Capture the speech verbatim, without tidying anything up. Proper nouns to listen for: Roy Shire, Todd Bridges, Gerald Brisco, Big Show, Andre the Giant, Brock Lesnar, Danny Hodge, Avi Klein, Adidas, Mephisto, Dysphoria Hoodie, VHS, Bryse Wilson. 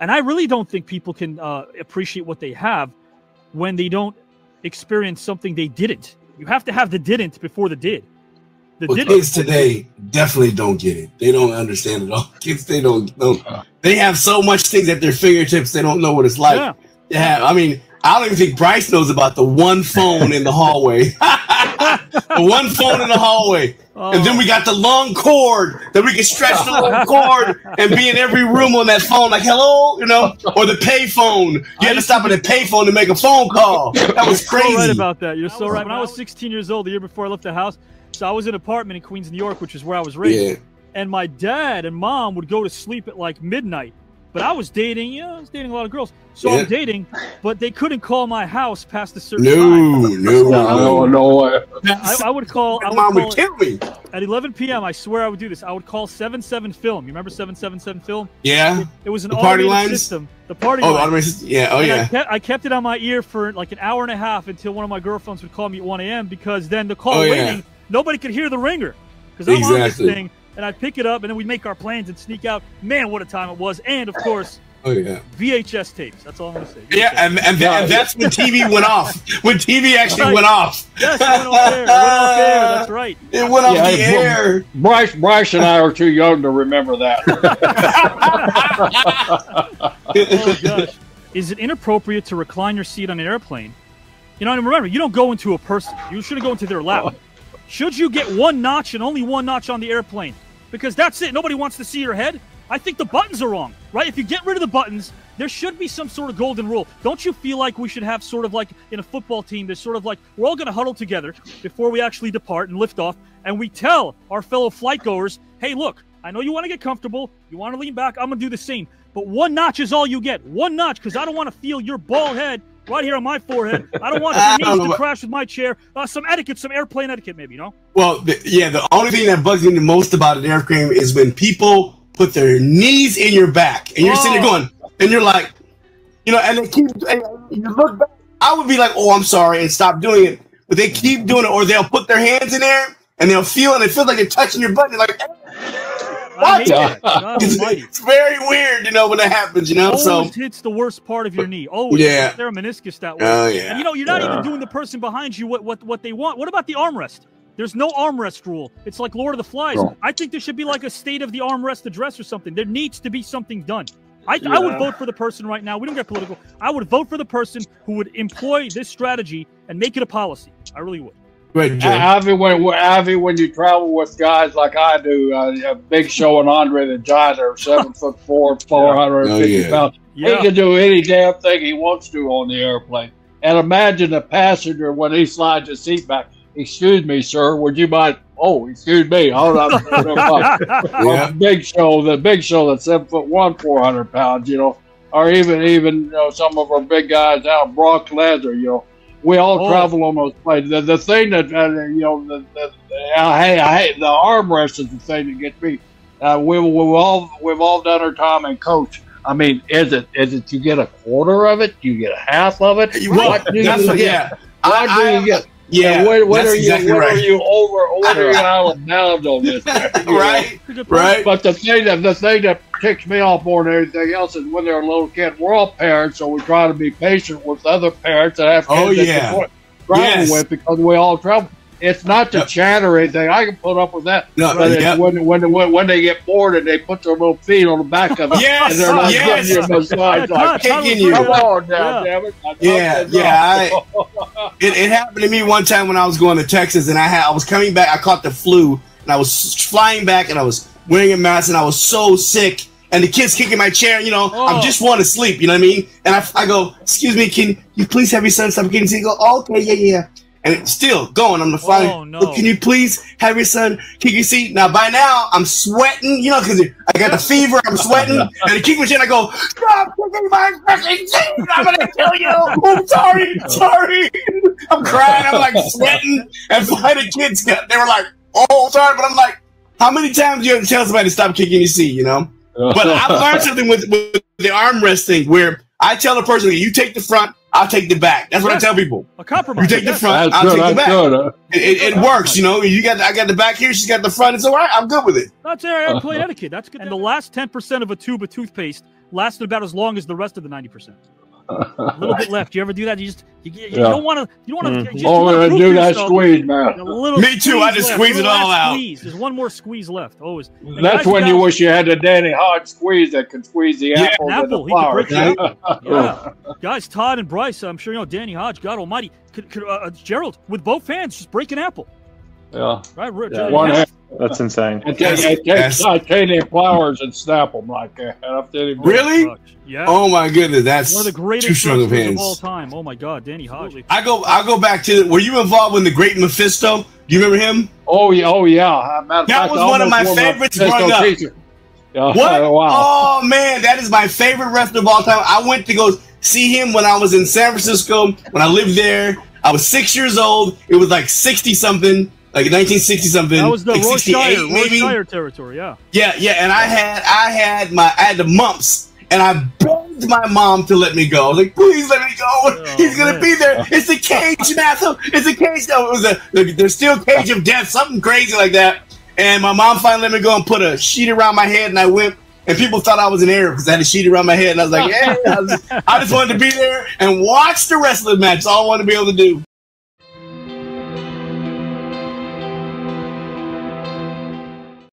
And I really don't think people can uh, appreciate what they have when they don't experience something they didn't. You have to have the didn't before the did. The well, didn't kids today definitely don't get it. They don't understand it all. Kids, they don't know. They have so much things at their fingertips. They don't know what it's like. Yeah. They have, I mean, I don't even think Bryse knows about the one phone in the hallway. The one phone in the hallway. Oh. And then we got the long cord that we can stretch the long cord and be in every room on that phone like, hello, you know, or the pay phone. You had to stop at a pay phone to make a phone call. That was crazy. You're so right about that. You're so right. When I was sixteen years old, the year before I left the house, so I was in an apartment in Queens, New York, which is where I was raised. Yeah. And my dad and mom would go to sleep at like midnight. But I was dating, you know, I was dating a lot of girls. So yeah. I'm dating, but they couldn't call my house past a certain no, time. No, so no, no, no. I, I would call. I would Mom call would kill me. At eleven P M, I swear I would do this. I would call seven seven Film. You remember seven seven seven Film? Yeah. It, it was an automated system. The party oh, lines. Automated, yeah, oh, and yeah. I kept, I kept it on my ear for like an hour and a half until one of my girlfriends would call me at one A M because then the call oh, waiting, yeah. nobody could hear the ringer. Because I'm exactly. on this thing. And I'd pick it up, and then we'd make our plans and sneak out. Man, what a time it was. And, of course, oh, yeah. V H S tapes. That's all I'm going to say. V H S yeah, and, and, that, and that's when T V went off. When T V actually right. went off. Yes, it went off there. It went off there. That's right. It went off yeah, the air. Bryse, Bryse and I are too young to remember that. Oh, gosh. Is it inappropriate to recline your seat on an airplane? You know, and remember, you don't go into a person. You shouldn't go into their lap. Should you get one notch and only one notch on the airplane? Because that's it. Nobody wants to see your head. I think the buttons are wrong, right? If you get rid of the buttons, there should be some sort of golden rule. Don't you feel like we should have sort of like in a football team, there's sort of like we're all going to huddle together before we actually depart and lift off, and we tell our fellow flight goers, hey, look, I know you want to get comfortable. You want to lean back. I'm going to do the same. But one notch is all you get. One notch, because I don't want to feel your bald head right here on my forehead. I don't want the knees to what... crash with my chair. Uh, some etiquette, some airplane etiquette, maybe, you know? Well, the, yeah, the only thing that bugs me the most about an airplane is when people put their knees in your back, and you're oh. sitting there going, and you're like, you know, and they keep, and you look back. I would be like, oh, I'm sorry, and stop doing it. But they keep doing it, or they'll put their hands in there, and they'll feel, and it feels like they're touching your butt. They're like, what? It. It's, it's very weird, you know, when that happens, you know. Always so hits the worst part of your knee. Oh, yeah, they're a meniscus that way. Oh, yeah. And you know, you're not yeah. even doing the person behind you what, what what they want. What about the armrest? There's no armrest rule. It's like Lord of the Flies. Oh. I think there should be like a state of the armrest address or something. There needs to be something done. I, yeah. I would vote for the person right now. We don't get political. I would vote for the person who would employ this strategy and make it a policy. I really would. Right, Avi, when, Avi, when you travel with guys like I do, uh, Big Show and Andre the Giant are seven foot four, four hundred and fifty oh, yeah. pounds. Yeah. He can do any damn thing he wants to on the airplane. And imagine a passenger when he slides his seat back. Excuse me, sir. Would you mind? Oh, excuse me. Hold on. yeah. Big Show, the Big Show that's seven foot one, four hundred pounds. You know, or even even you know, some of our big guys out, Brock Lesnar. You know. We all oh. travel on those planes. The, the thing that, uh, you know, the, the, the, I, I, the armrest is the thing that gets me. Uh, we, we, we've, all, we've all done our time in coach. I mean, is it, is it, you get a quarter of it? You get a half of it? Well, what do you get? Yeah. What I, do you I, get? Yeah. What, what are, exactly you, what right. are you over, what are you out of bounds on this? right. Right. But the thing that, the thing that ticks me off more than anything else is when they're a little kid. We're all parents, so we try to be patient with other parents that have kids oh, yeah. that we're traveling yes. with because we all travel. It's not to yep. chat or anything. I can put up with that. No, but yep. when, when, when, when they get bored and they put their little feet on the back of it, yes, and they're not yes. giving you a massage, yeah, like, kicking you. Come on now, yeah. damn it. Yeah, yeah. I, it, it happened to me one time when I was going to Texas, and I had I was coming back. I caught the flu, and I was flying back, and I was wearing a mask, and I was so sick. And the kid's kicking my chair, you know, oh. I just want to sleep, you know what I mean? And I, I go, excuse me, can you please have your son stop kicking? He go, oh, okay, yeah, yeah, yeah. And it's still going. I'm the fly. Oh, no. Look, can you please have your son kick your seat? Now, by now, I'm sweating, you know, because I got the fever. I'm sweating. And I kick my chin. I go, stop kicking my fucking seat. I'm going to kill you. I'm sorry. Sorry. I'm crying. I'm like sweating. And fly the kids, they were like, oh, sorry. But I'm like, how many times do you have to tell somebody to stop kicking your seat, you know? But I've learned something with, with the armrest thing where I tell the person, you take the front, I'll take the back. That's what yes. I tell people. A compromise. You take yes. the front, that's I'll good, take the back. Good, huh? It, it, it works, you know. You got, I got the back here. She's got the front. It's all right. I'm good with it. That's all right. Play etiquette. That's good. And the last ten percent of a tube of toothpaste lasted about as long as the rest of the ninety percent. A little bit left. You ever do that? You just you, you yeah. don't want to. You don't want to. Mm. Oh, I do that squeeze, man. Me too. I just left. squeeze it all out. Squeeze. There's one more squeeze left. Always. And That's when you wish you had the Danny Hodge squeeze that can squeeze the yeah, apple. Apple. The flower. Yeah. yeah. Guys, Todd and Bryce. I'm sure you know Danny Hodge. God Almighty. Could, could, uh, Gerald with both hands just break an apple. Yeah. Right. Yeah. One hand. That's insane. I take, I take, yes. I take flowers and snap them like that. Really? Yeah. Oh my goodness, that's one of the greatest of, of all time. Oh my God, Danny Hodge. I go, I go back to. Were you involved in the Great Mephisto? Do you remember him? Oh yeah, oh yeah. That fact, was one of my favorites growing up. Yeah, what? Oh, wow. Oh man, that is my favorite wrestler of all time. I went to go see him when I was in San Francisco. When I lived there, I was six years old. It was like sixty something. Like nineteen sixty something. That was the like Roy Shire, Roy Shire territory, yeah. Yeah, yeah, and I had, I had my, I had the mumps, and I begged my mom to let me go. I was like, please let me go. Oh, He's gonna man. be there. It's a cage now. It's a cage now. It was a, there's still cage of death, something crazy like that. And my mom finally let me go and put a sheet around my head, and I went. And people thought I was an Arab because I had a sheet around my head, and I was like, yeah, I, was, I just wanted to be there and watch the wrestling match. That's all I wanted to be able to do.